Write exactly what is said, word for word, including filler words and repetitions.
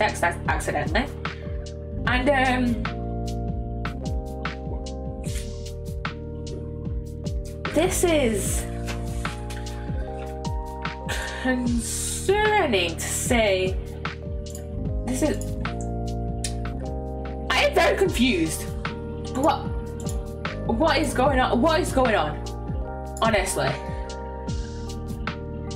in sex accidentally. And um, this is concerning to say. This is. I am very confused. What? What is going on? What is going on? Honestly.